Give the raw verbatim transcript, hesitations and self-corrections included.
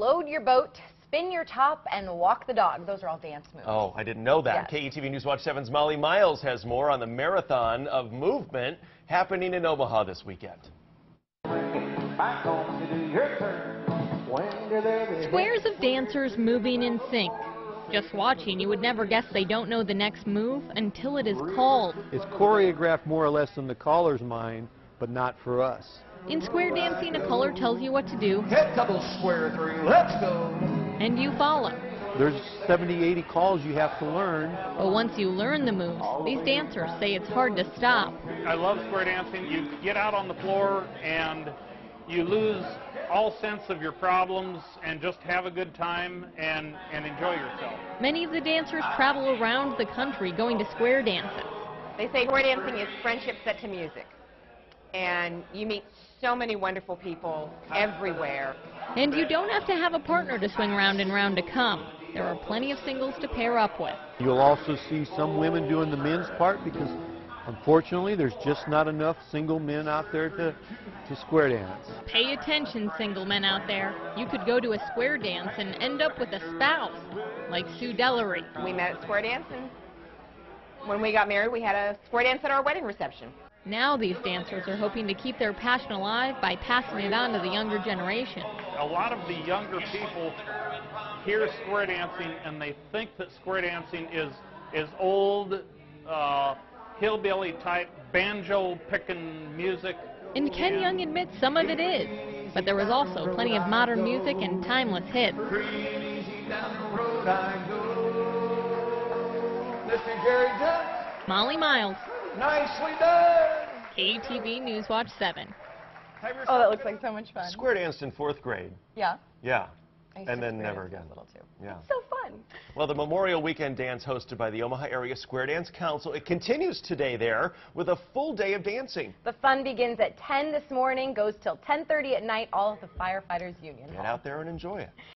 load your boat, spin your top, and walk the dog. Those are all dance moves. Oh, I didn't know that. Yes. K E T V News Watch seven's Molly Miles has more on the Marathon of Movement happening in Omaha this weekend. Squares of dancers moving in sync. Just watching, you would never guess they don't know the next move until it is called. It's choreographed more or less in the caller's mind, but not for us. In square dancing, a caller tells you what to do. Head double square three, let's go. And you follow. There's seventy, eighty calls you have to learn. But once you learn the moves, these dancers say it's hard to stop. I love square dancing. You get out on the floor and you lose all sense of your problems and just have a good time and, and enjoy yourself. Many of the dancers travel around the country going to square dances. They say square dancing is friendship set to music. And you meet so many wonderful people everywhere. And you don't have to have a partner to swing round and round to come. There are plenty of singles to pair up with. You'll also see some women doing the men's part because unfortunately, there's just not enough single men out there to, to square dance. Pay attention, single men out there. You could go to a square dance and end up with a spouse, like Sue Delery. We met at square dance, and when we got married, we had a square dance at our wedding reception. Now these dancers are hoping to keep their passion alive by passing it on to the younger generation. A lot of the younger people hear square dancing, and they think that square dancing is, is old, uh, hillbilly-type, banjo-picking music. And Ken Young admits some of it is, but there was also plenty of modern music and timeless hits. Molly Miles. Nicely done! K E T V News Watch seven. Oh, that looks like so much fun. Square danced in fourth grade. Yeah? Yeah. And then never again. Little too. Yeah. It's so fun. Well, the Memorial Weekend Dance hosted by the Omaha Area Square Dance Council, it continues today there with a full day of dancing. The fun begins at ten this morning, goes till ten thirty at night, all at the Firefighters Union. Get out there and enjoy it.